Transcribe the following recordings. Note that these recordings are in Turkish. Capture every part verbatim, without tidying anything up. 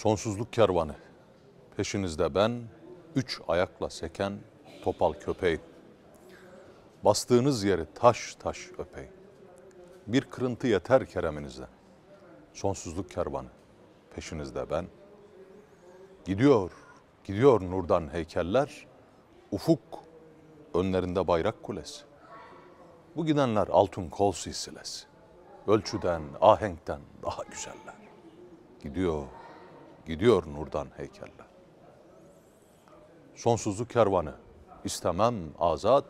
Sonsuzluk kervanı, peşinizde ben, üç ayakla seken topal köpeğim. Bastığınız yeri taş taş öpeyim. Bir kırıntı yeter kereminizden. Sonsuzluk kervanı, peşinizde ben. Gidiyor, gidiyor nurdan heykeller, ufuk, önlerinde bayrak kulesi. Bu gidenler altın kol silsilesi. Ölçüden, ahenkten daha güzeller. Gidiyor, gidiyor nurdan heykeller. Sonsuzluk kervanı, istemem azat,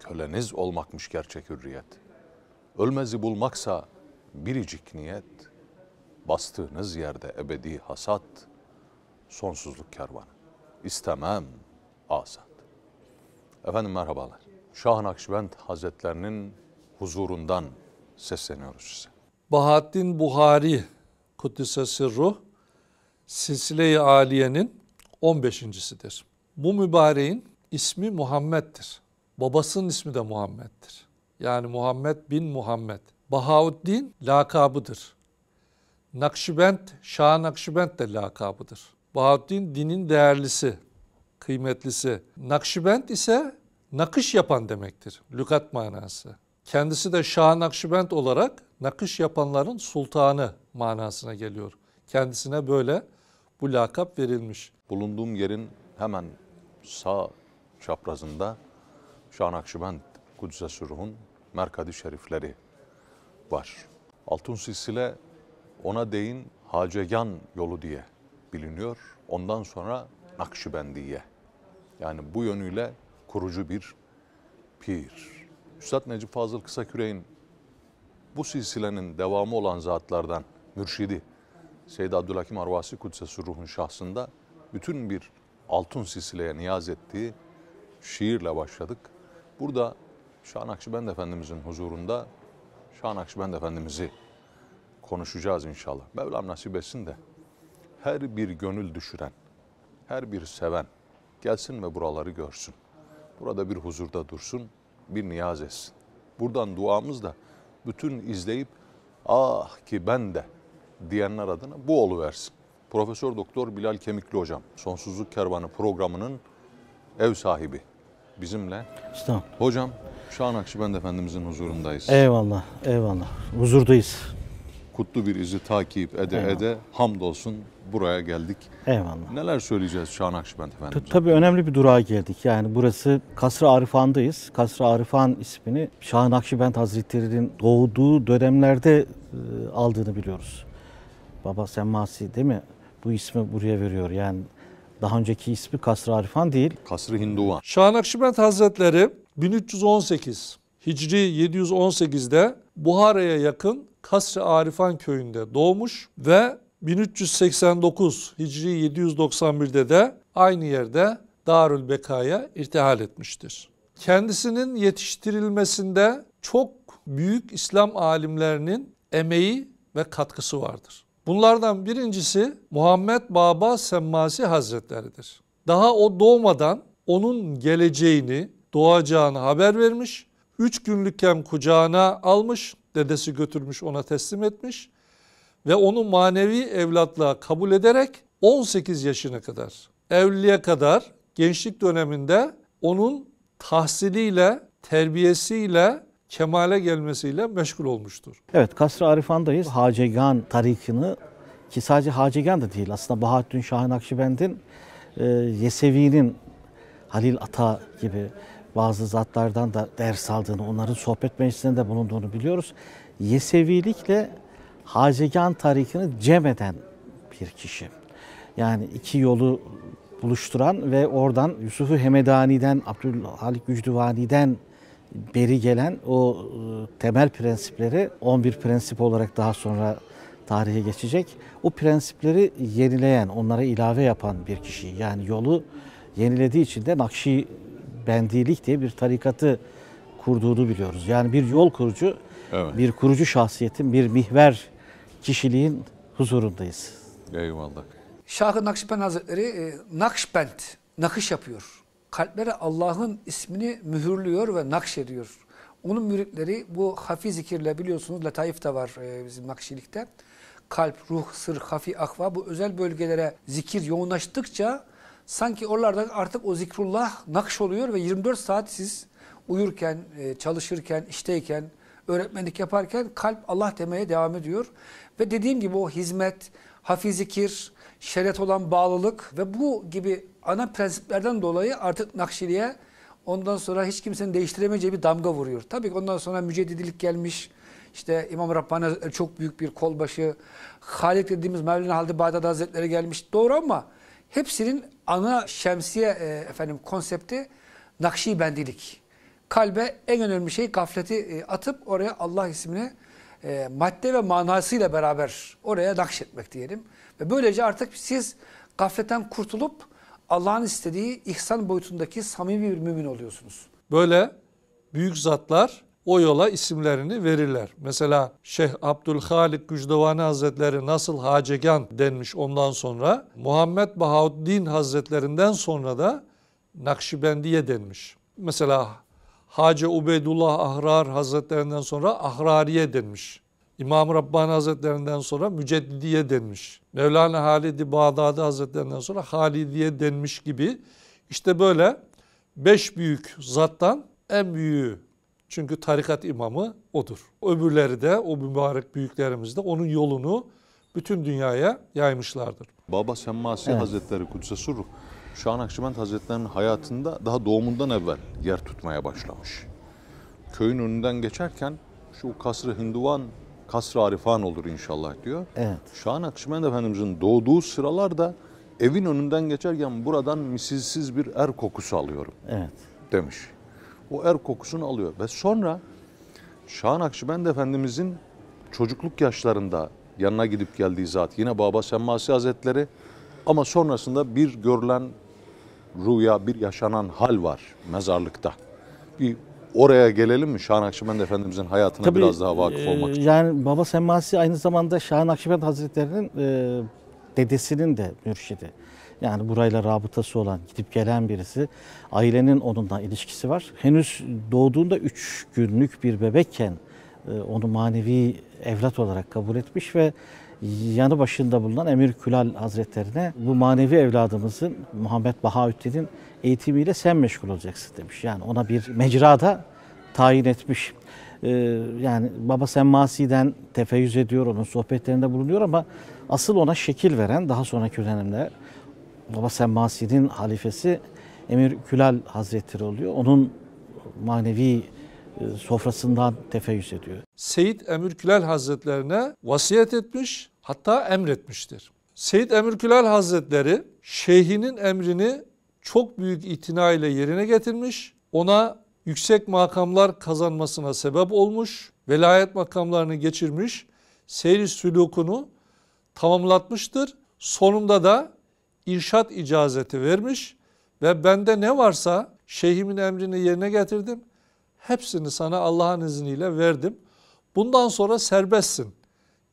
köleniz olmakmış gerçek hürriyet. Ölmezi bulmaksa biricik niyet, bastığınız yerde ebedi hasat, sonsuzluk kervanı, istemem azat. Efendim merhabalar, Şah-ı Nakşibend Hazretlerinin huzurundan sesleniyoruz size. Bahaddin Buhari Kuddise Sirruh, Silsile-i Aliye'nin on beşincisidir. Bu mübareğin ismi Muhammed'dir. Babasının ismi de Muhammed'dir. Yani Muhammed bin Muhammed. Bahauddin lakabıdır. Nakşibend, Şah-ı Nakşibend de lakabıdır. Bahauddin dinin değerlisi, kıymetlisi. Nakşibend ise nakış yapan demektir. Lügat manası. Kendisi de Şah-ı Nakşibend olarak nakış yapanların sultanı manasına geliyor. Kendisine böyle bu lakap verilmiş. Bulunduğum yerin hemen sağ çaprazında Şah-ı Nakşibend Kuddise Sirruh'un Merkadi Şerifleri var. Altın silsile ona değin Hacegan yolu diye biliniyor. Ondan sonra Nakşibendiye. Yani bu yönüyle kurucu bir pir. Üstad Necip Fazıl Kısaküre'nin bu silsilenin devamı olan zatlardan mürşidi Seyyid Abdülhakim Arvasi Kuddise Sirruh'un şahsında bütün bir altın silsileye niyaz ettiği şiirle başladık. Burada Şah-ı Nakşibend Efendimizin huzurunda Şah-ı Nakşibend Efendimiz'i konuşacağız inşallah. Mevlam nasip etsin de her bir gönül düşüren, her bir seven gelsin ve buraları görsün. Burada bir huzurda dursun, bir niyaz etsin. Buradan duamız da bütün izleyip ah ki ben de diyenler adına bu oluversin. Profesör Doktor Bilal Kemikli hocam, Sonsuzluk Kervanı programının ev sahibi bizimle. Tamam. Hocam, Şah-ı Nakşibend Efendimizin huzurundayız. Eyvallah, eyvallah. Huzurdayız. Kutlu bir izi takip ede eyvallah. ede hamdolsun buraya geldik. Eyvallah. Neler söyleyeceğiz Şah-ı Nakşibend Efendimiz'e? Tabii önemli bir durağa geldik. Yani burası Kasr-ı Arifan'dayız. Kasr-ı Arifan ismini Şah-ı Nakşibend Hazretleri'nin doğduğu dönemlerde aldığını biliyoruz. Baba Semmasi değil mi? Bu ismi buraya veriyor yani. Daha önceki ismi Kasr-ı Arifan değil. Kasr-ı Hinduvan. Şah-ı Nakşibend Hazretleri bin üç yüz on sekiz, Hicri yedi yüz on sekiz'de Buhara'ya yakın Kasr-ı Arifan köyünde doğmuş ve bin üç yüz seksen dokuz, Hicri yedi yüz doksan bir'de de aynı yerde Darül Beka'ya irtihal etmiştir. Kendisinin yetiştirilmesinde çok büyük İslam alimlerinin emeği ve katkısı vardır. Bunlardan birincisi Muhammed Baba Semmasi Hazretleri'dir. Daha o doğmadan onun geleceğini, doğacağını haber vermiş, üç günlükken kucağına almış, dedesi götürmüş ona teslim etmiş ve onu manevi evlatlığa kabul ederek on sekiz yaşına kadar, evliliğe kadar gençlik döneminde onun tahsiliyle, terbiyesiyle, kemale gelmesiyle meşgul olmuştur. Evet, Kasr-ı Arifan'dayız. Hacegan tarikini, ki sadece Hacegan da değil aslında Bahaddin Şah-ı Nakşibend'in, e, Yesevi'nin, Halil Ata gibi bazı zatlardan da ders aldığını, onların sohbet meclisinde bulunduğunu biliyoruz. Yesevilikle Hacegan tarikini cem eden bir kişi. Yani iki yolu buluşturan ve oradan Yusuf-u Hemedani'den, Abdülhalik Gücdüvani'den beri gelen o temel prensipleri on bir prensip olarak daha sonra tarihe geçecek. O prensipleri yenileyen, onlara ilave yapan bir kişi. Yani yolu yenilediği için de Nakşibendilik diye bir tarikatı kurduğunu biliyoruz. Yani bir yol kurucu, evet, bir kurucu şahsiyetin, bir mihver kişiliğin huzurundayız. Eyvallah. Şah-ı Nakşibend Hazretleri Nakşibend, nakış yapıyor. Kalplere Allah'ın ismini mühürlüyor ve nakşediyor. Onun müritleri bu hafi zikirle, biliyorsunuz letaif de var bizim nakşilikte. kalp, ruh, sır, hafi, akva bu özel bölgelere zikir yoğunlaştıkça sanki oralardan artık o zikrullah nakş oluyor ve yirmi dört saat siz uyurken, çalışırken, işteyken, öğretmenlik yaparken kalp Allah demeye devam ediyor. Ve dediğim gibi o hizmet, hafi zikir, şeriat olan bağlılık ve bu gibi ana prensiplerden dolayı artık Nakşiliye ondan sonra hiç kimsenin değiştiremeyeceği bir damga vuruyor. Tabii ki ondan sonra müceddidilik gelmiş. İşte İmam Rabbani çok büyük bir kolbaşı. Halik dediğimiz Mevlana Halid-i Bağdadi Hazretleri gelmiş. Doğru ama hepsinin ana şemsiye efendim konsepti Nakşibendilik. Kalbe en önemli şey gafleti atıp oraya Allah ismini e, madde ve manasıyla beraber oraya nakşetmek diyelim. Ve böylece artık siz gafletten kurtulup Allah'ın istediği ihsan boyutundaki samimi bir mümin oluyorsunuz. Böyle büyük zatlar o yola isimlerini verirler. Mesela Şeyh Abdülhalik Gücdevani Hazretleri nasıl Hacegan denmiş, ondan sonra Muhammed Bahauddin Hazretlerinden sonra da Nakşibendiye denmiş. Mesela Hacı Ubeydullah Ahrar Hazretlerinden sonra Ahrariye denmiş. İmam Rabbani Hazretlerinden sonra Müceddidiye denmiş. Mevlana Halid-i Bağdadi Hazretlerinden sonra Halidiye denmiş gibi. İşte böyle beş büyük zattan en büyüğü. Çünkü tarikat imamı odur. Öbürleri de, o mübarek büyüklerimiz de onun yolunu bütün dünyaya yaymışlardır. Baba Semmasi evet. Hazretleri Kudüs'e surruh. Şu an Nakşibend Hazretleri'nin hayatında daha doğumundan evvel yer tutmaya başlamış. Köyün önünden geçerken şu Kasr-ı Hinduvan, Kasr-ı Arifan olur inşallah diyor. Evet. Şu an Nakşibend Efendimiz'in doğduğu sıralarda evin önünden geçerken buradan misilsiz bir er kokusu alıyorum evet. demiş. O er kokusunu alıyor ve sonra Şah Nakşibend Efendimiz'in çocukluk yaşlarında yanına gidip geldiği zat yine Baba Semmasi Hazretleri, ama sonrasında bir görülen rüya, bir yaşanan hal var mezarlıkta. Bir oraya gelelim mi? Şah Nakşibend Efendimiz'in hayatına tabii, biraz daha vakıf olmak için. Yani Baba Semmasi aynı zamanda Şah Nakşibend Hazretleri'nin e, dedesinin de mürşidi. Yani burayla rabıtası olan, gidip gelen birisi. Ailenin onunla ilişkisi var. Henüz doğduğunda üç günlük bir bebekken e, onu manevi evlat olarak kabul etmiş ve yanı başında bulunan Emir Külal Hazretlerine bu manevi evladımızın Muhammed Bahaüddin'in eğitimiyle sen meşgul olacaksın demiş. Yani ona bir mecrada tayin etmiş. Ee, yani Baba Semmasi'den tefeyyüz ediyor, onun sohbetlerinde bulunuyor ama asıl ona şekil veren daha sonraki dönemde Baba Semmasi'nin halifesi Emir Külal Hazretleri oluyor. Onun manevi sofrasından tefeyyüz ediyor. Seyyid Emir Külal Hazretlerine vasiyet etmiş, hatta emretmiştir. Seyyid Emir Külal Hazretleri şeyhinin emrini çok büyük itina ile yerine getirmiş. Ona yüksek makamlar kazanmasına sebep olmuş. Velayet makamlarını geçirmiş. Seyri sülukunu tamamlatmıştır. Sonunda da irşat icazeti vermiş ve bende ne varsa şeyhimin emrini yerine getirdim. Hepsini sana Allah'ın izniyle verdim. Bundan sonra serbestsin.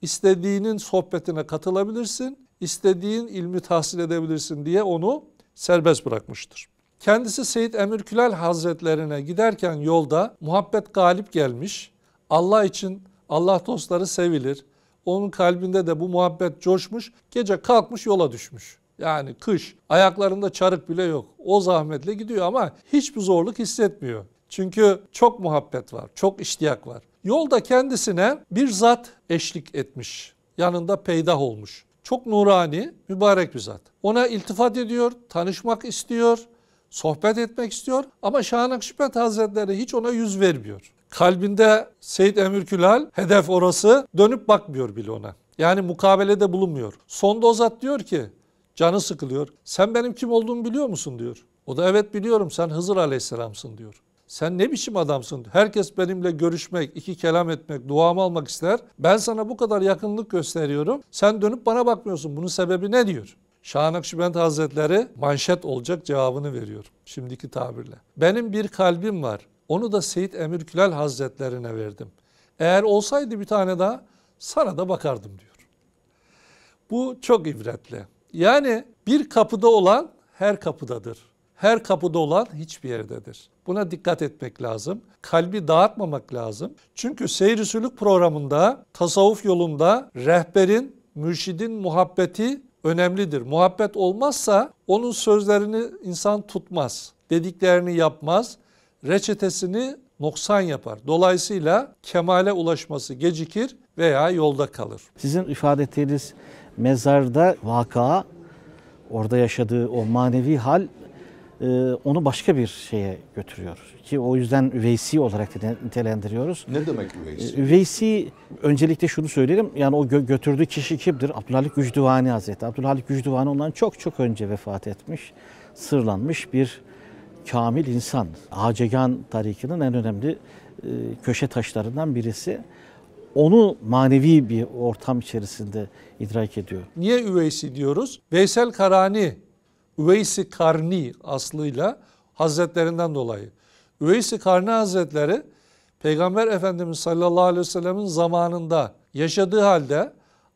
İstediğinin sohbetine katılabilirsin, istediğin ilmi tahsil edebilirsin diye onu serbest bırakmıştır. Kendisi Seyyid Emir Külal Hazretlerine giderken yolda muhabbet galip gelmiş. Allah için Allah dostları sevilir. Onun kalbinde de bu muhabbet coşmuş. Gece kalkmış yola düşmüş. Yani kış, ayaklarında çarık bile yok. O zahmetle gidiyor ama hiçbir zorluk hissetmiyor. Çünkü çok muhabbet var, çok iştiyak var. Yolda kendisine bir zat eşlik etmiş, yanında peydah olmuş. Çok nurani, mübarek bir zat. Ona iltifat ediyor, tanışmak istiyor, sohbet etmek istiyor. Ama Şah Nakşibend Hazretleri hiç ona yüz vermiyor. Kalbinde Seyyid Emir Külal, hedef orası, dönüp bakmıyor bile ona. Yani mukabelede bulunmuyor. Sonda o zat diyor ki, canı sıkılıyor. Sen benim kim olduğumu biliyor musun diyor. O da evet biliyorum, sen Hızır Aleyhisselam'sın diyor. Sen ne biçim adamsın? Herkes benimle görüşmek, iki kelam etmek, duamı almak ister. Ben sana bu kadar yakınlık gösteriyorum. Sen dönüp bana bakmıyorsun. Bunun sebebi ne diyor? Şah Nakşibend Hazretleri manşet olacak cevabını veriyor şimdiki tabirle. Benim bir kalbim var. Onu da Seyyid Emir Külal Hazretlerine verdim. Eğer olsaydı bir tane daha sana da bakardım diyor. Bu çok ibretli. Yani bir kapıda olan her kapıdadır. Her kapıda olan hiçbir yerdedir. Buna dikkat etmek lazım. Kalbi dağıtmamak lazım. Çünkü seyir-i sülük programında, tasavvuf yolunda rehberin mürşidin muhabbeti önemlidir. Muhabbet olmazsa onun sözlerini insan tutmaz, dediklerini yapmaz, reçetesini noksan yapar. Dolayısıyla kemale ulaşması gecikir veya yolda kalır. Sizin ifade ettiğiniz mezarda vaka, orada yaşadığı o manevi hal onu başka bir şeye götürüyor. Ki o yüzden üveysi olarak da nitelendiriyoruz. Ne demek üveysi? Üveysi, öncelikle şunu söyleyelim, yani o gö götürdüğü kişi kimdir? Abdülhalik Gücdüvani Hazretleri. Abdülhalik Gücdüvani ondan çok çok önce vefat etmiş, sırlanmış bir kamil insan. Hacegan tarikinin en önemli e, köşe taşlarından birisi. Onu manevi bir ortam içerisinde idrak ediyor. Niye üveysi diyoruz? Veysel Karani, Üveysi Karni aslıyla hazretlerinden dolayı. Üveysi Karni Hazretleri Peygamber Efendimiz sallallahu aleyhi ve sellemin zamanında yaşadığı halde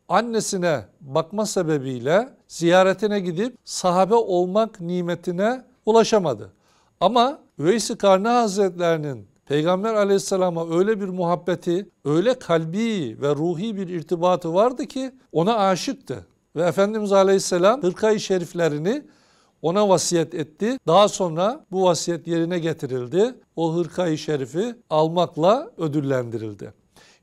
annesine bakma sebebiyle ziyaretine gidip sahabe olmak nimetine ulaşamadı. Ama Üveysi Karni Hazretlerinin Peygamber aleyhisselama öyle bir muhabbeti, öyle kalbi ve ruhi bir irtibatı vardı ki ona aşıktı. Ve Efendimiz aleyhisselam hırka-i şeriflerini ona vasiyet etti. Daha sonra bu vasiyet yerine getirildi. O hırka-i şerifi almakla ödüllendirildi.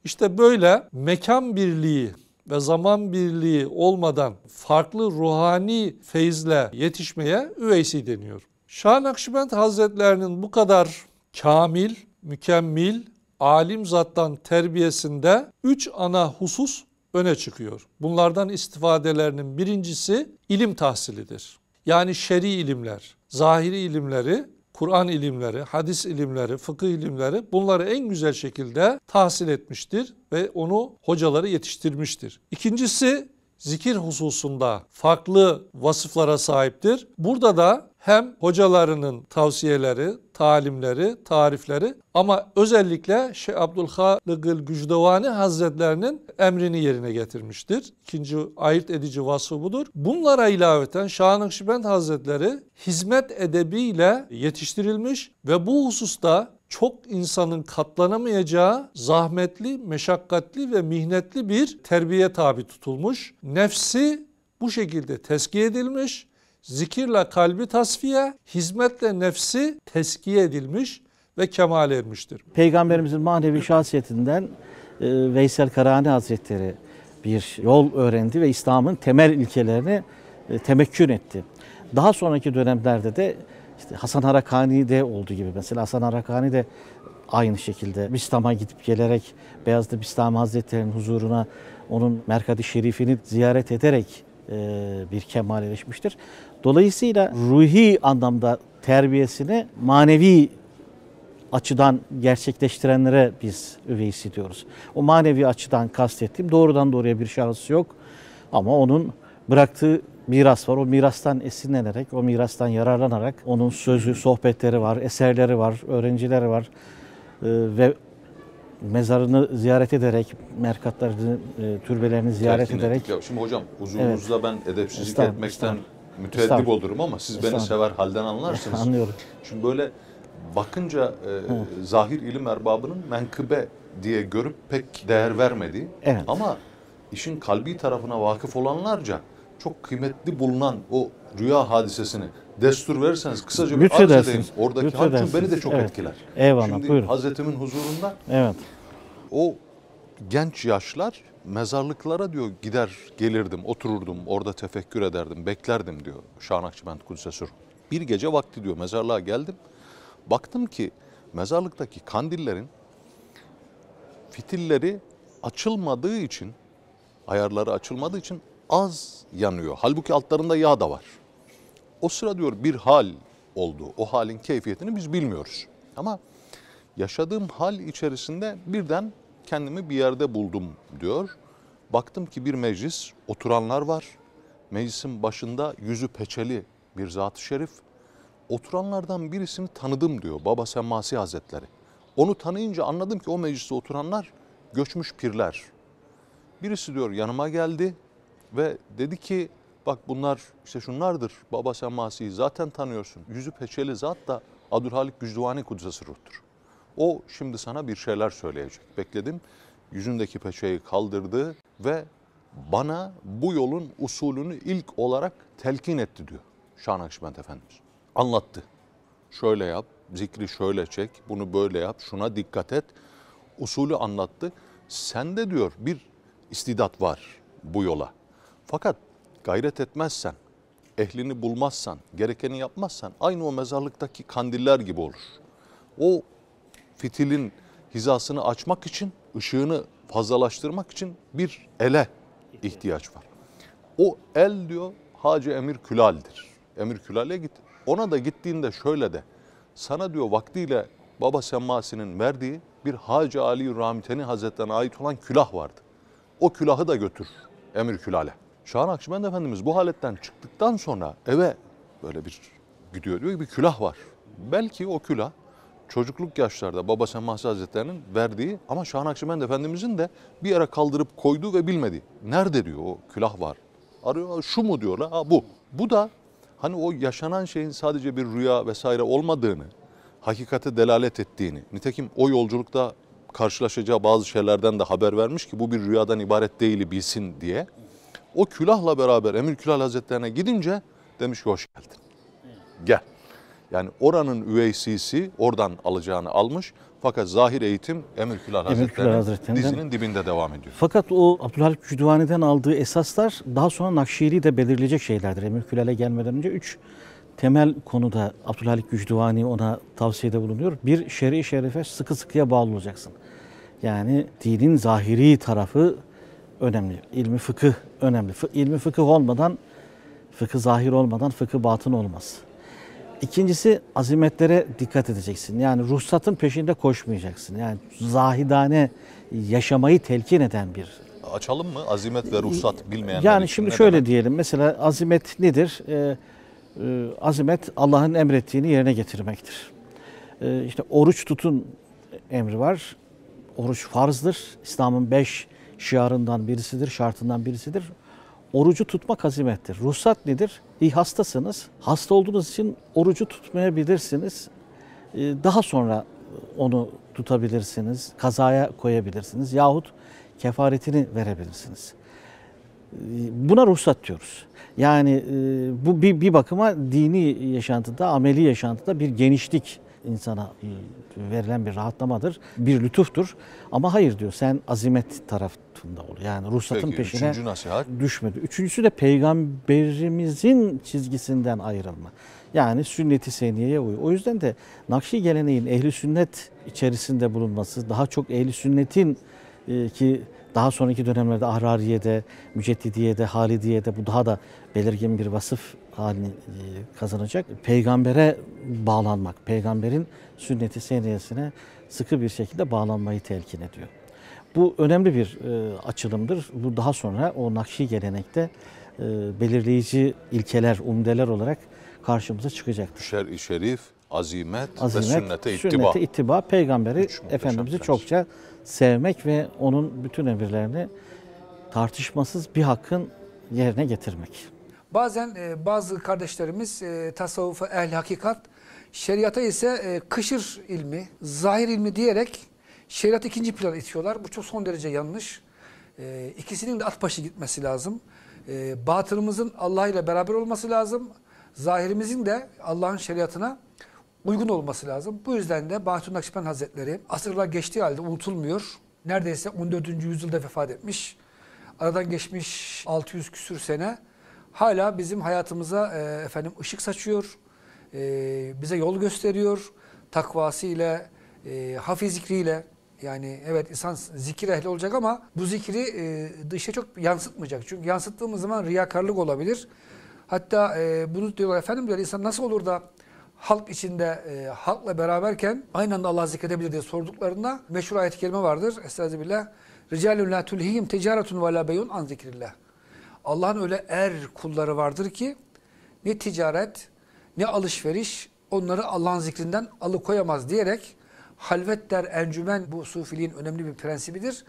İşte böyle mekan birliği ve zaman birliği olmadan farklı ruhani feyizle yetişmeye üveysi deniyor. Şah Nakşibend Hazretlerinin bu kadar kamil, mükemmel, alim zattan terbiyesinde üç ana husus öne çıkıyor. Bunlardan istifadelerinin birincisi ilim tahsilidir. Yani şer'i ilimler, zahiri ilimleri, Kur'an ilimleri, hadis ilimleri, fıkıh ilimleri, bunları en güzel şekilde tahsil etmiştir ve onu hocaları yetiştirmiştir. İkincisi zikir hususunda farklı vasıflara sahiptir. Burada da hem hocalarının tavsiyeleri, talimleri, tarifleri ama özellikle Şeyh Abdülhalik Gücdüvani Hazretlerinin emrini yerine getirmiştir. İkinci ayırt edici vasfı budur. Bunlara ilaveten Şah Nakşibend Hazretleri hizmet edebiyle yetiştirilmiş ve bu hususta çok insanın katlanamayacağı zahmetli, meşakkatli ve mihnetli bir terbiye tabi tutulmuş. Nefsi bu şekilde tezkiye edilmiş. Zikirle kalbi tasfiye, hizmetle nefsi teskiye edilmiş ve kemale ermiştir. Peygamberimizin manevi şahsiyetinden Veysel Karani Hazretleri bir yol öğrendi ve İslam'ın temel ilkelerini temekkün etti. Daha sonraki dönemlerde de işte Hasan Harakani'de olduğu gibi, mesela Hasan Harakani de aynı şekilde Bistam'a gidip gelerek, Beyazıt Bistami Hazretleri'nin huzuruna, onun Merkad-ı Şerif'ini ziyaret ederek bir kemal erişmiştir. Dolayısıyla ruhi anlamda terbiyesini manevi açıdan gerçekleştirenlere biz üveysi diyoruz. O manevi açıdan kastettiğim doğrudan doğruya bir şahıs yok ama onun bıraktığı miras var. O mirastan esinlenerek, o mirastan yararlanarak onun sözü, sohbetleri var, eserleri var, öğrencileri var ve mezarını ziyaret ederek, merkatlarını, türbelerini ziyaret Terkin ederek. Ya şimdi hocam huzurunuzda evet, ben edepsizlik İstanbul, etmekten müteeddip olurum ama siz İstanbul. beni sever halden anlarsınız. Anlıyorum. Şimdi böyle bakınca e, evet. zahir ilim erbabının menkıbe diye görüp pek değer vermediği evet. ama işin kalbi tarafına vakıf olanlarca çok kıymetli bulunan o rüya hadisesini destur verirseniz kısaca bir arz edeyim. Oradaki hadis beni de çok evet. etkiler. Eyvallah, şimdi buyurun. Hazretimin huzurunda evet. o genç yaşlar mezarlıklara diyor gider gelirdim, otururdum, orada tefekkür ederdim, beklerdim diyor Şah Nakşibend Kudsesur. Bir gece vakti diyor mezarlığa geldim. Baktım ki mezarlıktaki kandillerin fitilleri açılmadığı için, ayarları açılmadığı için az yanıyor. Halbuki altlarında yağ da var. O sıra diyor bir hal oldu. O halin keyfiyetini biz bilmiyoruz. Ama yaşadığım hal içerisinde birden kendimi bir yerde buldum diyor. Baktım ki bir meclis, oturanlar var. Meclisin başında yüzü peçeli bir zat-ı şerif. Oturanlardan birisini tanıdım diyor Baba Semmasi Hazretleri. Onu tanıyınca anladım ki o mecliste oturanlar göçmüş pirler. Birisi diyor yanıma geldi ve dedi ki bak bunlar işte şunlardır. Baba Semmasi'yi zaten tanıyorsun. Yüzü peçeli zat da Abdülhalik Gücdüvani Kuddesesir Ruh'tur. O şimdi sana bir şeyler söyleyecek. Bekledim. Yüzündeki peçeyi kaldırdı ve bana bu yolun usulünü ilk olarak telkin etti diyor Şah Nakşibend Efendimiz. Anlattı. Şöyle yap, zikri şöyle çek, bunu böyle yap, şuna dikkat et. Usulü anlattı. Sende diyor bir istidat var bu yola. Fakat gayret etmezsen, ehlini bulmazsan, gerekeni yapmazsan aynı o mezarlıktaki kandiller gibi olur. O fitilin hizasını açmak için, ışığını fazlalaştırmak için bir ele ihtiyaç var. O el diyor Hacı Emir Külal'dir. Emir Külal'e git. Ona da gittiğinde şöyle de, sana diyor vaktiyle Baba Semmasi'nin verdiği bir Hacı Ali Rahmeteni Hazretleri'ne ait olan külah vardı. O külahı da götür Emir Külal'e. Şah Nakşibend Efendimiz bu haletten çıktıktan sonra eve böyle bir gidiyor, diyor ki bir külah var. Belki o külah çocukluk yaşlarda Baba Semmasi Hazretleri'nin verdiği ama Şah Nakşibend Efendimiz'in de bir yere kaldırıp koyduğu ve bilmediği. Nerede diyor o külah var. Arıyor, şu mu diyorlar, ha bu. Bu da hani o yaşanan şeyin sadece bir rüya vesaire olmadığını, hakikate delalet ettiğini, nitekim o yolculukta karşılaşacağı bazı şeylerden de haber vermiş ki bu bir rüyadan ibaret değil bilsin diye. O külahla beraber Emir Külal Hazretlerine gidince demiş ki hoş geldin, gel. Yani oranın üveysisi oradan alacağını almış fakat zahir eğitim Emir Külal Hazretleri'nin dizinin dibinde devam ediyor. Fakat o Abdülhalik Cüdvani'den aldığı esaslar daha sonra Nakşiri de belirleyecek şeylerdir. Emir Külal'e gelmeden önce üç temel konuda Abdülhalik Cüdvani ona tavsiyede bulunuyor. Bir, şer'i şerefe sıkı sıkıya bağlı olacaksın. Yani dinin zahiri tarafı önemli. İlmi fıkıh önemli. İlmi fıkıh olmadan, fıkıh zahir olmadan fıkıh batın olmaz. İkincisi azimetlere dikkat edeceksin. Yani ruhsatın peşinde koşmayacaksın. Yani zahidane yaşamayı telkin eden bir... Açalım mı? Azimet ve ruhsat bilmeyenler. Yani şimdi şöyle demek? Diyelim. Mesela azimet nedir? Ee, e, azimet Allah'ın emrettiğini yerine getirmektir. Ee, işte oruç tutun emri var. Oruç farzdır. İslam'ın beş şiarından birisidir, şartından birisidir. Orucu tutmak azimettir. Ruhsat nedir? İyi hastasınız. Hasta olduğunuz için orucu tutmayabilirsiniz. Daha sonra onu tutabilirsiniz. Kazaya koyabilirsiniz. Yahut kefaretini verebilirsiniz. Buna ruhsat diyoruz. Yani bu bir bakıma dini yaşantıda, ameli yaşantıda bir genişlik insana verilen bir rahatlamadır. Bir lütuftur. Ama hayır diyor sen azimet tarafında ol. Yani ruhsatın peki, peşine üçüncü nasihat düşmedi. Üçüncüsü de peygamberimizin çizgisinden ayrılma. Yani sünnet-i seniyeye uy. O yüzden de Nakşi geleneğin ehli sünnet içerisinde bulunması, daha çok ehli sünnetin e, ki daha sonraki dönemlerde Ahrariye'de, Müceddidiye'de, Halidiye'de bu daha da belirgin bir vasıf halini kazanacak. Peygambere bağlanmak, peygamberin sünnet-i seniyesine sıkı bir şekilde bağlanmayı telkin ediyor. Bu önemli bir e, açılımdır. Bu daha sonra o Nakşi gelenekte e, belirleyici ilkeler, umdeler olarak karşımıza çıkacaktır. Şer-i şerif, azimet, azimet ve sünnete ittiba. Sünnete ittiba, peygamberi, Efendimiz'i çokça sevmek ve onun bütün emirlerini tartışmasız bir hakkın yerine getirmek. Bazen e, bazı kardeşlerimiz e, tasavvufa ehl-i hakikat, şeriata ise e, kışır ilmi, zahir ilmi diyerek şeriat ikinci plana itiyorlar. Bu çok son derece yanlış. E, ikisinin de at başı gitmesi lazım. E, batınımızın Allah ile beraber olması lazım. Zahirimizin de Allah'ın şeriatına uygun olması lazım. Bu yüzden de Bahattin Nakşibend Hazretleri asırlar geçtiği halde unutulmuyor. Neredeyse on dördüncü yüzyılda vefat etmiş. Aradan geçmiş altı yüz küsür sene. Hala bizim hayatımıza e, efendim ışık saçıyor, e, bize yol gösteriyor, takvasıyla, e, hafif zikriyle. Yani evet insan zikir ehli olacak ama bu zikri e, dışa çok yansıtmayacak. Çünkü yansıttığımız zaman riyakarlık olabilir. Hatta e, bunu diyorlar efendim diyor, insan nasıl olur da halk içinde, e, halkla beraberken aynı anda Allah'ı zikredebilir diye sorduklarında meşhur ayet-i kerime vardır. Estağfirullah. Ricalun la tulhihim ticaretun ve la beyun an zikrillah. Allah'ın öyle er kulları vardır ki ne ticaret ne alışveriş onları Allah'ın zikrinden alıkoyamaz diyerek halvet der encümen bu sufiliğin önemli bir prensibidir.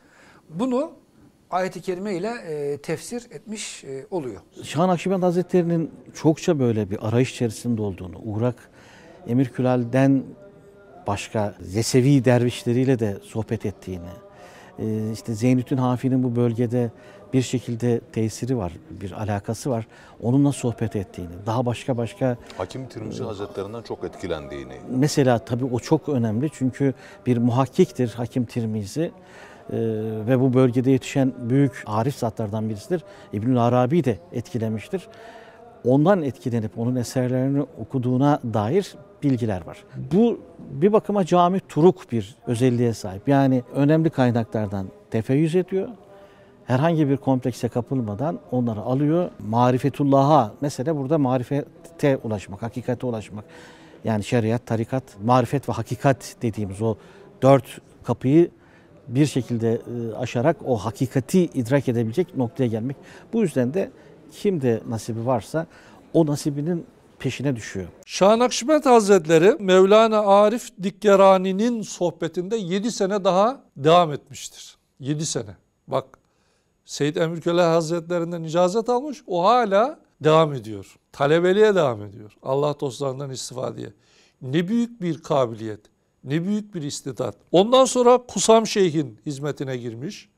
Bunu ayet-i kerime ile e, tefsir etmiş e, oluyor. Şah Nakşibend Hazretleri'nin çokça böyle bir arayış içerisinde olduğunu, Uğrak Emir Külal'den başka Yesevi dervişleriyle de sohbet ettiğini, e, işte Zeynüddin Hafi'nin bu bölgede bir şekilde tesiri var, bir alakası var. Onunla sohbet ettiğini, daha başka başka... Hakim Tirmizi Hazretlerinden çok etkilendiğini. Mesela tabii o çok önemli çünkü bir muhakkiktir Hakim Tirmizi. Ee, ve bu bölgede yetişen büyük arif zatlardan birisidir. İbnül Arabi de etkilemiştir. Ondan etkilenip onun eserlerini okuduğuna dair bilgiler var. Bu bir bakıma cami turuk bir özelliğe sahip. Yani önemli kaynaklardan tefeyyüz ediyor. Herhangi bir komplekse kapılmadan onları alıyor. Marifetullah'a, mesela burada marifete ulaşmak, hakikate ulaşmak. Yani şeriat, tarikat, marifet ve hakikat dediğimiz o dört kapıyı bir şekilde aşarak o hakikati idrak edebilecek noktaya gelmek. Bu yüzden de kim de nasibi varsa o nasibinin peşine düşüyor. Şah Nakşibend Hazretleri Mevlana Arif Dikkerani'nin sohbetinde yedi sene daha devam etmiştir. yedi sene. Bak, Seyyid Emirköle Hazretlerinden icazet almış, o hala devam ediyor. Talebeliğe devam ediyor. Allah dostlarından istifadeye. Ne büyük bir kabiliyet, ne büyük bir istidat. Ondan sonra Kusam Şeyh'in hizmetine girmiş.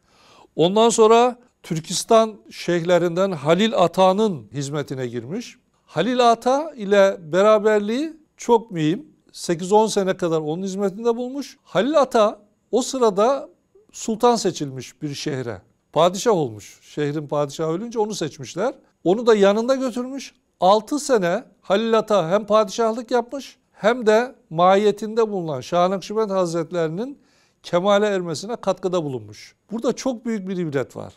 Ondan sonra Türkistan şeyhlerinden Halil Ata'nın hizmetine girmiş. Halil Ata ile beraberliği çok mühim. sekiz on sene kadar onun hizmetinde bulmuş. Halil Ata o sırada sultan seçilmiş bir şehre. Padişah olmuş. Şehrin padişahı ölünce onu seçmişler. Onu da yanında götürmüş. altı sene Halil Ata hem padişahlık yapmış hem de mahiyetinde bulunan Şah Nakşibend Hazretlerinin kemale ermesine katkıda bulunmuş. Burada çok büyük bir ibret var.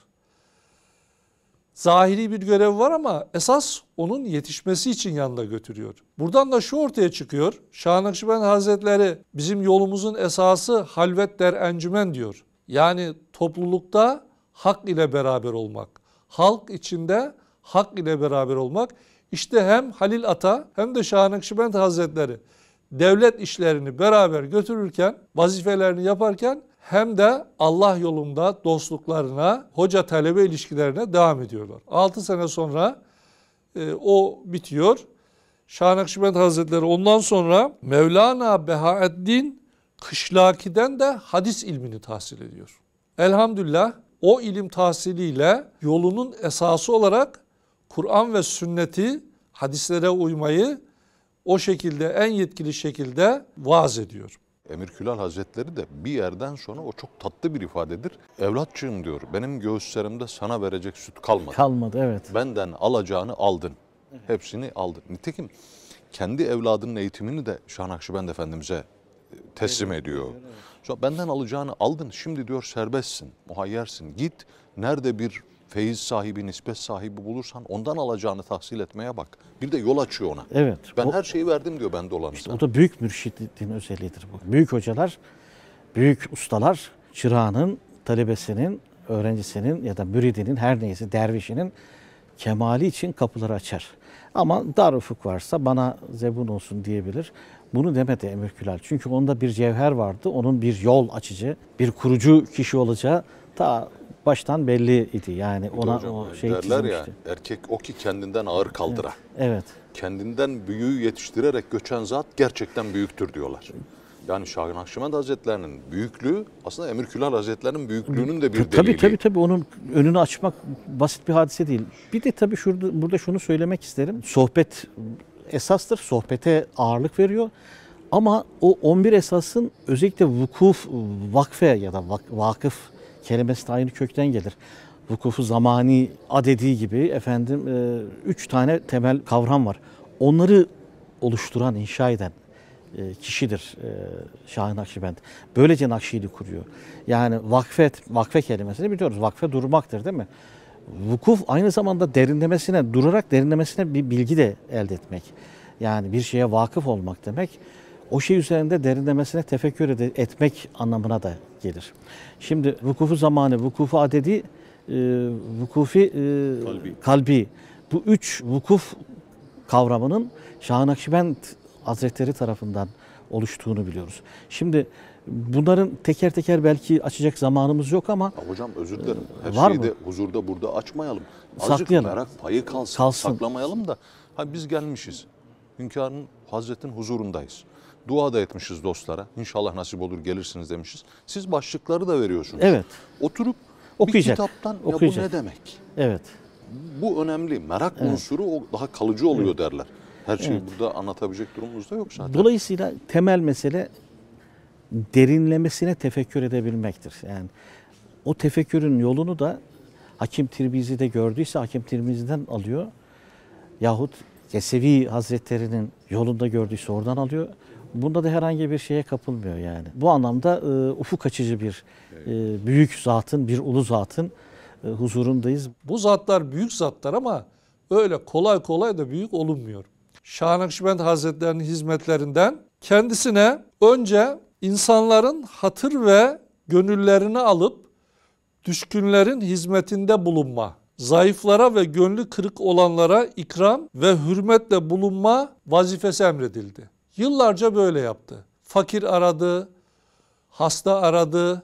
Zahiri bir görev var ama esas onun yetişmesi için yanına götürüyor. Buradan da şu ortaya çıkıyor. Şah Nakşibend Hazretleri bizim yolumuzun esası halvet der encümen diyor. Yani toplulukta hak ile beraber olmak. Halk içinde hak ile beraber olmak. İşte hem Halil Ata hem de Şah Nakşibend Hazretleri devlet işlerini beraber götürürken, vazifelerini yaparken hem de Allah yolunda dostluklarına, hoca talebe ilişkilerine devam ediyorlar. altı sene sonra e, o bitiyor. Şah Nakşibend Hazretleri ondan sonra Mevlana Behaeddin Kışlaki'den de hadis ilmini tahsil ediyor. Elhamdülillah o ilim tahsiliyle yolunun esası olarak Kur'an ve sünneti, hadislere uymayı o şekilde en yetkili şekilde vaaz ediyor. Emirkülal Hazretleri de bir yerden sonra o çok tatlı bir ifadedir. Evlatçığım diyor, benim göğüslerimde sana verecek süt kalmadı. Kalmadı, evet. Benden alacağını aldın. Evet. Hepsini aldın. Nitekim kendi evladının eğitimini de Şah Nakşibend Efendimiz'e teslim evet, ediyor. Evet, evet. Sonra benden alacağını aldın, şimdi diyor serbestsin, muhayyersin. Git, nerede bir feyiz sahibi, nispet sahibi bulursan ondan alacağını tahsil etmeye bak. Bir de yol açıyor ona. Evet. Ben o, her şeyi verdim diyor bende olan. İşte o da büyük mürşidin özelliğidir bu. Büyük hocalar, büyük ustalar çırağının, talebesinin, öğrencisinin ya da müridinin her neyse dervişinin kemali için kapıları açar. Ama dar ufuk varsa bana zebun olsun diyebilir. Bunu demedi Emirkülal. Çünkü onda bir cevher vardı. Onun bir yol açıcı, bir kurucu kişi olacağı ta baştan belliydi. Yani ona hocam, o şey derler ya, erkek o ki kendinden ağır kaldıra. Evet, evet. Kendinden büyüğü yetiştirerek göçen zat gerçekten büyüktür diyorlar. Yani Şah Nakşibend Hazretlerinin büyüklüğü aslında Emirkülal Hazretlerinin büyüklüğünün de bir delili. Tabii tabii tabii onun önünü açmak basit bir hadise değil. Bir de tabii şurada burada şunu söylemek isterim. Sohbet esastır. Sohbete ağırlık veriyor. Ama o on bir esasın özellikle vukuf, vakfe ya da vak, vakıf kelimesi de aynı kökten gelir. Vukufu zamani adedi gibi efendim e, üç tane temel kavram var. Onları oluşturan, inşa eden e, kişidir e, Şah Nakşibend. Böylece Nakşi'yi kuruyor. Yani vakfet, vakfe kelimesini biliyoruz. Vakfe durmaktır değil mi? Vukuf aynı zamanda derinlemesine, durarak derinlemesine bir bilgi de elde etmek. Yani bir şeye vakıf olmak demek. O şey üzerinde derinlemesine tefekkür etmek anlamına da gelir. Şimdi vukufu zamanı, vukufu adedi, e, vukufi e, kalbi. kalbi. Bu üç vukuf kavramının Şah Nakşibend Hazretleri tarafından oluştuğunu biliyoruz. Şimdi bunların teker teker belki açacak zamanımız yok ama... Ya hocam özür dilerim. Her var şeyi mı? de huzurda burada açmayalım. Azıcık saklayalım. Merak payı kalsın, kalsın. Saklamayalım da. Ha, biz gelmişiz. Hünkârın Hazret'in huzurundayız. Dua da etmişiz dostlara. İnşallah nasip olur gelirsiniz demişiz. Siz başlıkları da veriyorsunuz. Evet. Oturup okuyacak. Bir kitaptan okuyacak. Ya bu ne demek? Evet. Bu önemli. Merak evet. unsuru o daha kalıcı oluyor evet. derler. Her şeyi evet. burada anlatabilecek durumumuzda yok zaten. Dolayısıyla temel mesele derinlemesine tefekkür edebilmektir. Yani o tefekkürün yolunu da Hakim Tirmizi'de gördüyse Hakim Tirmizi'den alıyor. Yahut Yesevi Hazretleri'nin yolunda gördüyse oradan alıyor. Bunda da herhangi bir şeye kapılmıyor yani. Bu anlamda e, ufuk açıcı bir e, büyük zatın, bir ulu zatın e, huzurundayız. Bu zatlar büyük zatlar ama öyle kolay kolay da büyük olunmuyor. Şah Nakşibend Hazretleri'nin hizmetlerinden kendisine önce insanların hatır ve gönüllerini alıp düşkünlerin hizmetinde bulunma, zayıflara ve gönlü kırık olanlara ikram ve hürmetle bulunma vazifesi emredildi. Yıllarca böyle yaptı. Fakir aradı, hasta aradı,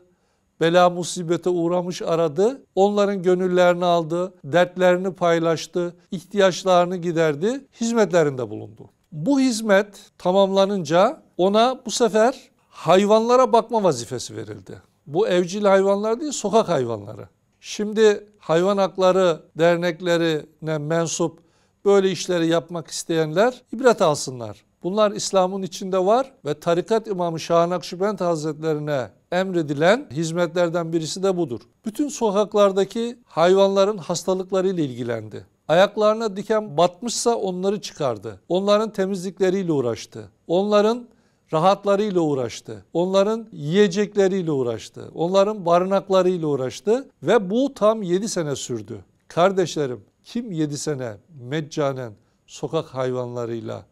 bela musibete uğramış aradı. Onların gönüllerini aldı, dertlerini paylaştı, ihtiyaçlarını giderdi, hizmetlerinde bulundu. Bu hizmet tamamlanınca ona bu sefer hayvanlara bakma vazifesi verildi. Bu evcil hayvanlar değil, sokak hayvanları. Şimdi hayvan hakları derneklerine mensup böyle işleri yapmak isteyenler ibret alsınlar. Bunlar İslam'ın içinde var ve tarikat imamı Şah Nakşibend Hazretlerine emredilen hizmetlerden birisi de budur. Bütün sokaklardaki hayvanların hastalıklarıyla ilgilendi. Ayaklarına diken batmışsa onları çıkardı. Onların temizlikleriyle uğraştı. Onların rahatlarıyla uğraştı. Onların yiyecekleriyle uğraştı. Onların barınaklarıyla uğraştı ve bu tam yedi sene sürdü. Kardeşlerim, kim yedi sene meccanen sokak hayvanlarıyla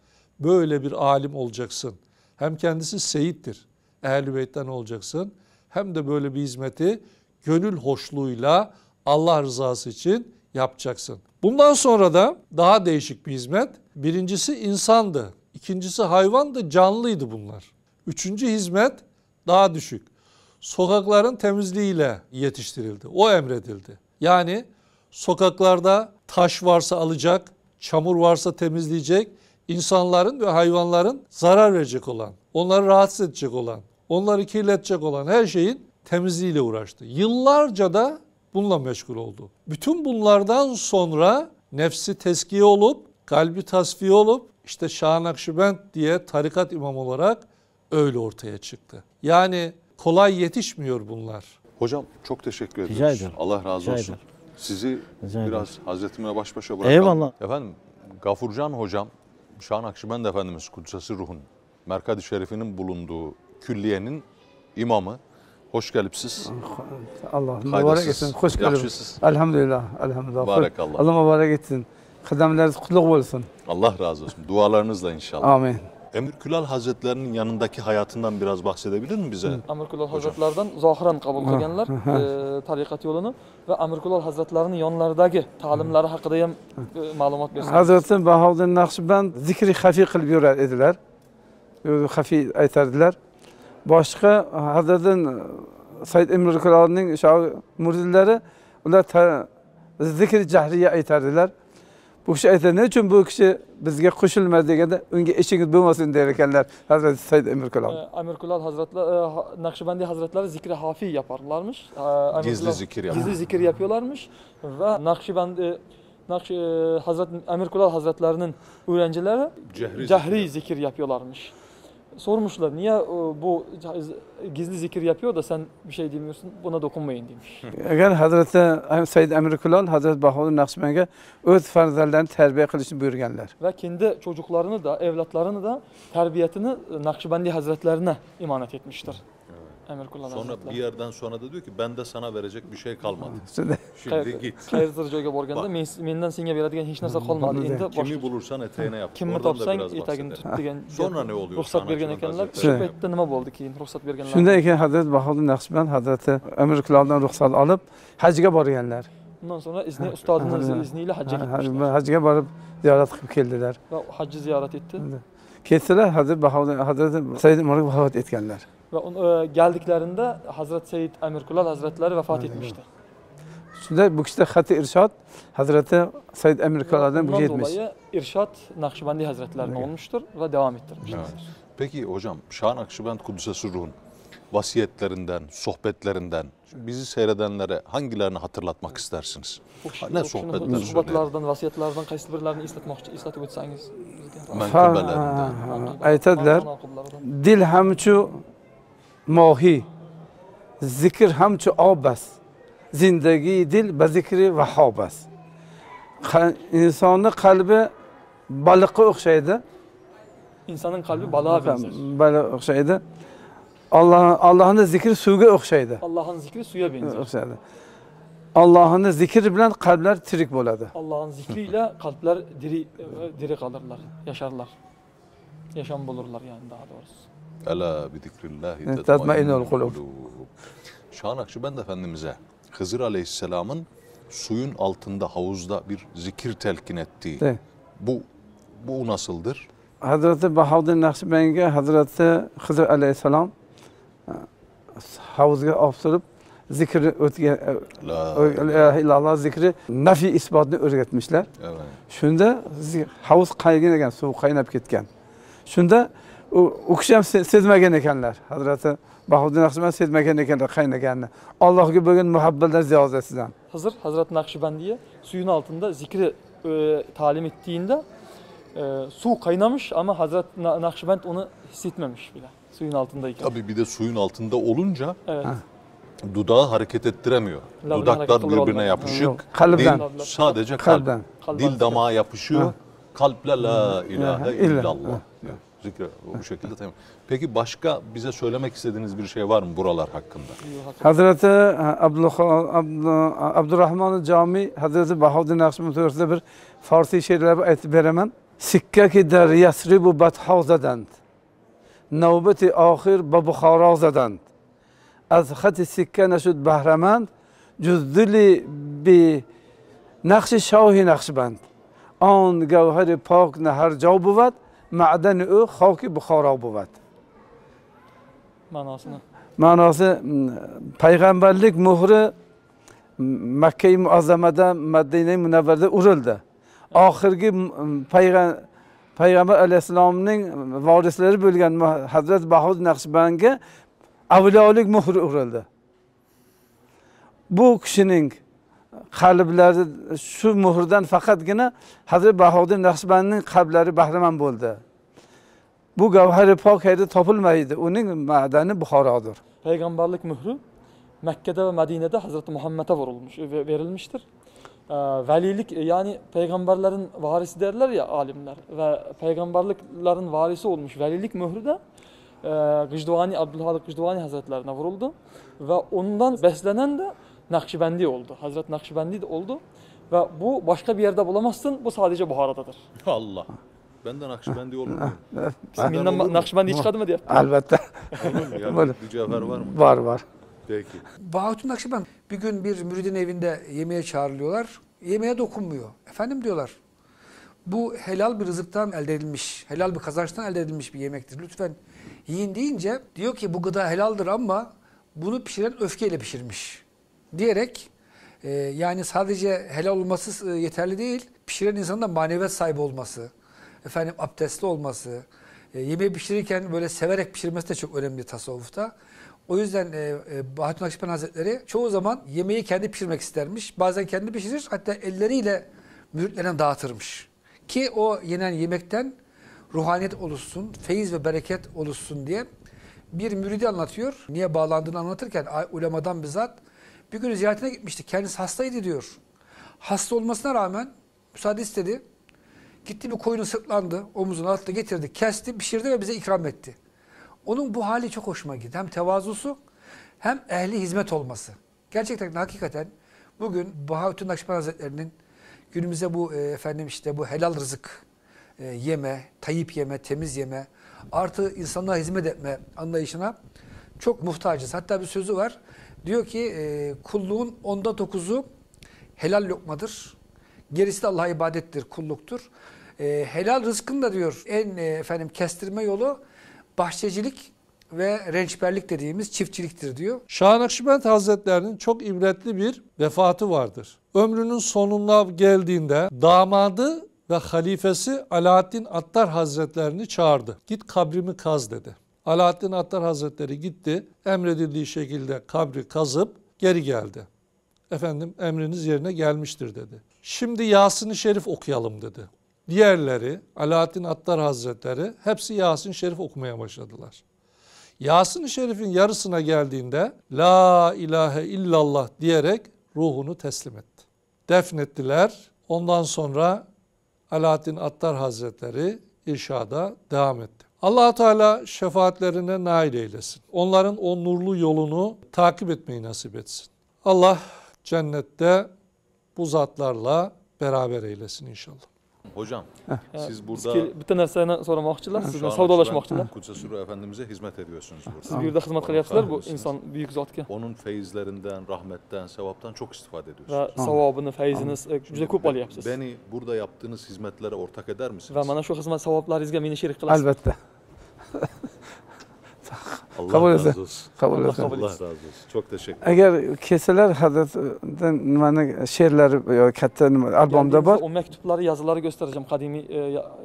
böyle bir alim olacaksın? Hem kendisi seyittir, Ehl-i Beyt'ten olacaksın. Hem de böyle bir hizmeti gönül hoşluğuyla Allah rızası için yapacaksın. Bundan sonra da daha değişik bir hizmet. Birincisi insandı. İkincisi hayvandı, canlıydı bunlar. Üçüncü hizmet daha düşük. Sokakların temizliğiyle yetiştirildi. O emredildi. Yani sokaklarda taş varsa alacak, çamur varsa temizleyecek, insanların ve hayvanların zarar verecek olan, onları rahatsız edecek olan, onları kirletecek olan her şeyin temizliğiyle uğraştı. Yıllarca da bununla meşgul oldu. Bütün bunlardan sonra nefsi teskiye olup, kalbi tasfiye olup, İşte Şah Nakşibend diye tarikat imam olarak öyle ortaya çıktı. Yani kolay yetişmiyor bunlar. Hocam çok teşekkür ederiz. Rica ederim. Allah razı Rica olsun. Ederim. Sizi Rica biraz ederim. Hazretimle baş başa bırakalım. Eyvallah. Efendim Gafurcan Hocam, Şah Nakşibend Efendimiz Kudsesi Ruh'un Merkad-ı Şerif'inin bulunduğu külliyenin imamı. Hoş gelip siz. Allah mübarek etsin. Hoş geldiniz. Elhamdülillah. Elhamdülillah. Barakallah. Allah mübarek etsin. Kıdemleriniz kutlu olsun. Allah razı olsun. Dualarınızla inşallah. Amin. Emir Külal Hazretlerinin yanındaki hayatından biraz bahsedebilir mi bize? Emir Külal Hazretlerden zahiren kabul kılganlar e, tarikat yolunu ve Emir Külal Hazretlerinin yanlardaki talimleri hakkında e, malumat versin. Hazretin Bahaüddin Nakşibend zikri hafi kılıb yurar ediler. Hafi aytardilar. Başka Hazretin Said Emir Külal'ın mürşidleri onlar zikri cahriye aytardilar. Bu kişi aytadi, ne uchun bu kişi bizga qo'shilmadi deganda unga ishingiz bo'lmasin der ekanlar Hazrat Said Amir Kulal. Amir Kulal Hazratlar, Nakşibendi Hazratları zikri hafi yaparlarmış. Gizli zikir yapıyorlar. Gizli zikir yapıyorlarmış ve Nakşibendi Nakş Hazrat Amir Kulal Hazratlarının öğrencileri cehri, cehri zikir yapıyorlarmış. Sormuşlar niye bu gizli zikir yapıyor da sen bir şey demiyorsun, buna dokunmayın demiş. Eğer Hazreti Said Amir Kulal, Hazreti Bahaüddin Nakşibend'e öz farzlarını terbiye kılışını buyurganlar. Ve kendi çocuklarını da, evlatlarını da terbiyetini Nakşibendi Hazretlerine emanet etmiştir. Amir Kulal Hazretleri. Sonra bir yerden sonra da diyor ki ben de sana verecek bir şey kalmadı. Şimdi git. Hayırdır joyga borganda menden senga beradigan hech narsa kalmadı. Endi kimi bulursan eteğine yap. Kimni topsang etagini tut degan. Sonra ne oluyor? Ruxsat bergan ekanlar. Shu paytda nima bo'ldi keyin ruxsat berganlar? Shundan ekan Hazrat Bahaüddin Nakşibend Hazrati Amir Kulaldan ruxsat olib hajga borganlar. Bundan sonra izni ustadının izniyle hacca gitmişler. Hacca varıp ziyaret qilib keldiler. Va hacca ziyaret etti. Ketdilar Hazrat Bahaüddin Hazrati Said Amir vafot etganlar. Ve on, e, geldiklerinde Hazreti Seyyid Amir Kulal Hazretleri vefat etmişti. Şimdi bu kişide Hat-ı İrşad Hazreti Seyyid Amir Kulal'dan bu yetmiş. Dolayı İrşad Nakşibendi Hazretlerine olmuştur ve devam ettirmiştir. Evet. Peki hocam Şah Nakşibend Kuddüs'e Sırruh'un vasiyetlerinden, sohbetlerinden bizi seyredenlere hangilerini hatırlatmak istersiniz? Hoş, ne sohbetler? Suhbatlardan, vasiyetlerden qaysi birlarini eslatmoqchi, eslatib o'tsangiz. Mankubalardan. Aytadilar, dil hamçu mohi, zikr hamçu obas, zindagi dil ba zikri vahobas. İnsanın kalbi balık'a o'xshaydi. İnsanın kalbi balığa benzer. Balığa o'xshaydi. Allah'ın Allah'ın zikri suyga o'xshaydi. Allah'ın zikri suya benzer. Allah'ın zikri bilen kalpler tirik bo'ladi. Allah'ın zikriyle kalpler diri diri kalırlar, yaşarlar. Yaşam bulurlar yani daha doğrusu. Ela bi zikrillahi tatma'innul kulub. Şah Nakşibend Efendimiz'e Hızır Aleyhisselam'ın suyun altında havuzda bir zikir telkin ettiği. De. Bu bu nasıldır? Hazreti Bahavuddin Nakşibend'e Hazreti Hızır Aleyhisselam havuzga optirib zikri o'tgan la ilallah zikri nafi isbotni o'rgatmişler. Evet. Şunda havuz qaygan ekan, suv qaynab ketgan. Şunda o, o kishi ham sezmagan ekanlar. Hazrati Bahodir Naqshband sezmagan ekanlar qaynaganini. Allohga bo'lgan muhabbatlar ziyodasidan. Hızır Hazreti Nakşibendiye suyun altında zikri e, talim ettiğinde e, su kaynamış ama Hazreti Nakşibend onu hissetmemiş bile. Suyun altındayken. Tabii bir de suyun altında olunca evet. Dudağı hareket ettiremiyor. Labrin Dudaklar birbirine olmadı. Yapışık. Yok. Kalpten. Dil, sadece kalpten. Kalp. Dil damağa yapışıyor. Ha. Kalple la ilahe illallah. Zikre bu şekilde tamam. Peki başka bize söylemek istediğiniz bir şey var mı buralar hakkında? Hazreti Abdurrahman Cami, Hazreti Bahavuddin Nakşibend Hazretleri bir Farsi şiirleri aytib beraman. Sikka ki der yasribu bathavzadan. Navbati ahir ba Buxorazadan. Az xati sikka nashud bahramand. Cüzdili bi naqshi shohi Naqshband. On gavhari pok nahar jo buvat. Ma'dani u xoki Buxoro buvat. Ma'nosini. Ma'nosi payg'ambarlik muhri Makka-i Muazzamada, Madina-i Munavvarada urildi. Oxirgi payg'ambar Peygamber Aleyhisselam'ın varisleri bölgen Hazreti Bahavuddin Nakşibend'e avliyolik muhri uğruldu. Bu kişinin kalpleri şu muhrdan fakat yine Hazreti Bahavuddin Nakşibend'in kalpleri bahraman buldu. Bu gavhari pak haydi topulmaydı. Onun madeni Buxorodur. Peygamberlik muhri Mekke'de ve Medine'de Hazreti Muhammed'e vurulmuş, verilmiştir. Velilik yani peygamberlerin varisi derler ya alimler ve peygamberliklerin varisi olmuş velilik mührü de Gıcduvani, Abdülhalik Gıcduvani Hazretlerine vuruldu ve ondan beslenen de Nakşibendi oldu. Hazreti Nakşibendi de oldu ve bu başka bir yerde bulamazsın, bu sadece Buhara'dadır. Allah! Ben de Nakşibendi olur muyum? Bizimle Nakşibendi hiç kadı mı diye? Elbette. Olur mu? Bir cevher var mı? Var var. Peki. Bahavuddin Nakşibend bir gün bir müridin evinde yemeğe çağrılıyorlar. Yemeğe dokunmuyor. Efendim diyorlar. Bu helal bir rızıktan elde edilmiş, helal bir kazançtan elde edilmiş bir yemektir. Lütfen yiyin deyince diyor ki bu gıda helaldir ama bunu pişiren öfkeyle pişirmiş. Diyerek e, yani sadece helal olması yeterli değil. Pişiren insanın da maneviyat sahibi olması, efendim abdestli olması, e, yemeği pişirirken böyle severek pişirmesi de çok önemli tasavvufta. O yüzden e, e, Bahavuddin Nakşibend Hazretleri çoğu zaman yemeği kendi pişirmek istermiş. Bazen kendi pişirir, hatta elleriyle müritlerine dağıtırmış. Ki o yenen yemekten ruhaniyet oluşsun, feyiz ve bereket oluşsun diye bir müridi anlatıyor. Niye bağlandığını anlatırken ulemadan bizzat bir gün ziyaretine gitmişti. Kendisi hastaydı diyor. Hasta olmasına rağmen müsaade istedi. Gitti bir koyunu sırtlandı, omuzuna attı, getirdi, kesti, pişirdi ve bize ikram etti. Onun bu hali çok hoşuma gitti. Hem tevazusu hem ehli hizmet olması. Gerçekten hakikaten bugün Bahavuddin Nakşibend Hazretleri'nin günümüzde bu efendim işte bu helal rızık e, yeme, tayyip yeme, temiz yeme, artı insanlara hizmet etme anlayışına çok muhtacız. Hatta bir sözü var. Diyor ki e, kulluğun onda dokuzu helal lokmadır. Gerisi de Allah'a ibadettir, kulluktur. E, helal rızkın da diyor en e, efendim kestirme yolu bahçecilik ve rençberlik dediğimiz çiftçiliktir diyor. Şah Nakşibend Hazretlerinin çok ibretli bir vefatı vardır. Ömrünün sonuna geldiğinde damadı ve halifesi Alaaddin Attar Hazretlerini çağırdı. Git kabrimi kaz dedi. Alaaddin Attar Hazretleri gitti, emredildiği şekilde kabri kazıp geri geldi. Efendim emriniz yerine gelmiştir dedi. Şimdi Yasin-i Şerif okuyalım dedi. Diğerleri, Alaaddin Attar Hazretleri hepsi Yasin-i Şerif okumaya başladılar. Yasin-i Şerif'in yarısına geldiğinde La ilahe illallah diyerek ruhunu teslim etti. Defnettiler. Ondan sonra Alaaddin Attar Hazretleri irşada devam etti. Allah-u Teala şefaatlerine nail eylesin. Onların o nurlu yolunu takip etmeyi nasip etsin. Allah cennette bu zatlarla beraber eylesin inşallah. Hocam, heh, siz burada bütün narsalardan soramoqchilar, sizni savdolaşmoqchilar. Kudüs-i Efendimize hizmet ediyorsunuz burada. Siz burada hizmet qilyapsizlar, bu insan büyük zatga. Onun feyizlerinden, rahmetten, sevaptan çok istifade ediyorsunuz. Ve savabını, feyizini juda ko'p olyapsiz. Beni burada yaptığınız hizmetlere ortak eder misiniz? Ve mana şu hizmet savoplaringizga meni sherik qilasiz. Elbette. Kabul edin. Kabul edin. Allah razı olsun. Çok teşekkür ederim. Eğer keseler Hazret'den bana şiirleri, katta albomda var. O mektupları, yazıları göstereceğim. Kadimi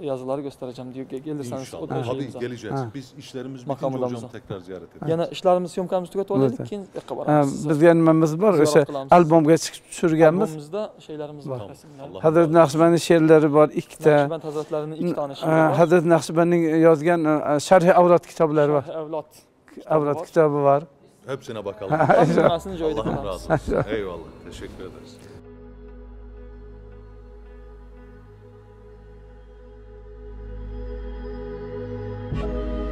yazıları göstereceğim diyor. Gelirseniz İnşallah. O da tabii geleceğiz. Ha. Biz işlerimiz bitince hocam tekrar ziyaret edeceğiz. Yani işlerimiz, syomkamız tugatib keyin qabaramiz. Biz yanmamız var. O'sha albomga chiqib tushirganmiz. Albomimizda şeylerimiz var. Hazrat Naqshbandning şiirleri var ikkita. Naqshband Hazratlarining iki tane şiiri var. Hazrat Naqshbandning yozgan Sharh-i Avrat kitoblari var. Avrat kitabı var. Hepsine bakalım. Allah razı olsun. Eyvallah. Teşekkür ederiz.